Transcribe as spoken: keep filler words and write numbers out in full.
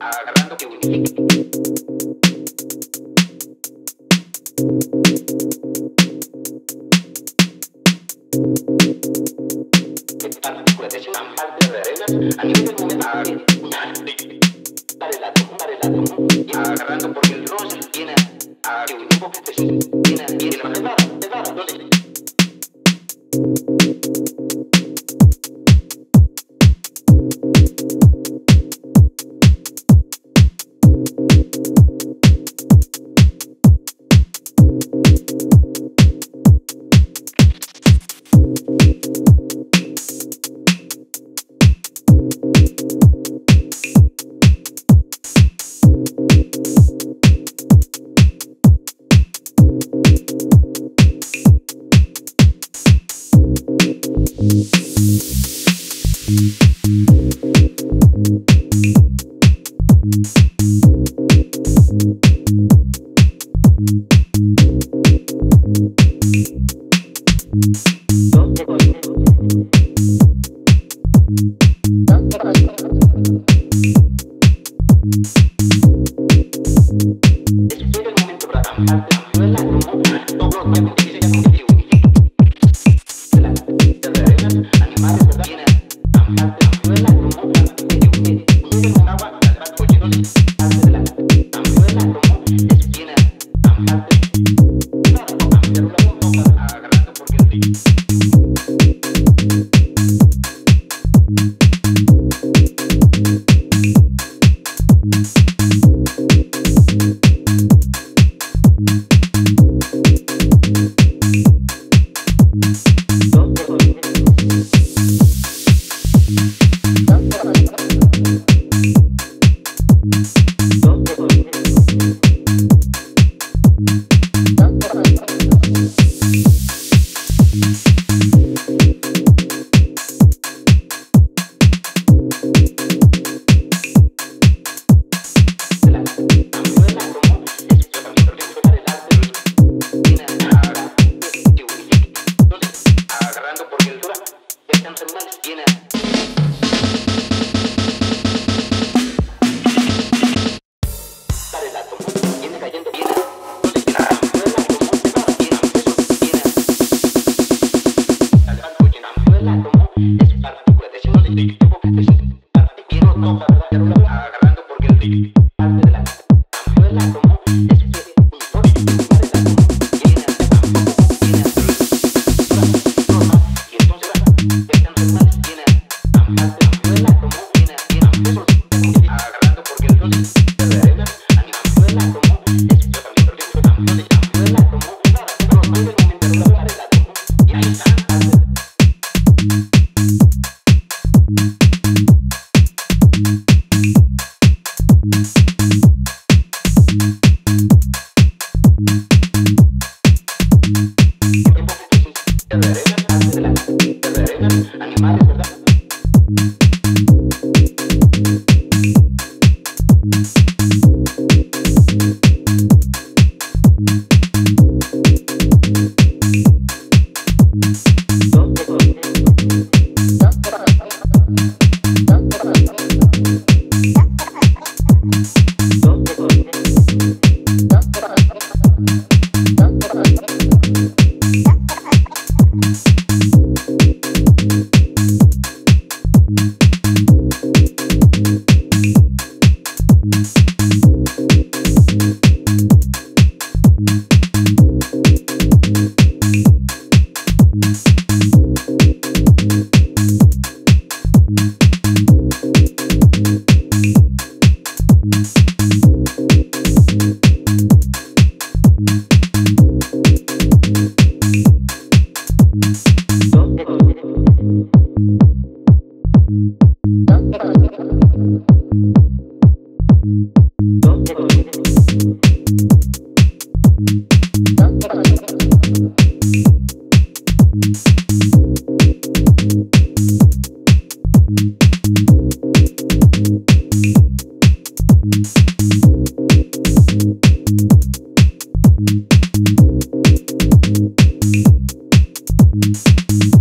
agarrando que unifique. A nivel del momento, agarrando porque el roce tiene a que un poco que tiene y la manera de dar, Thank you.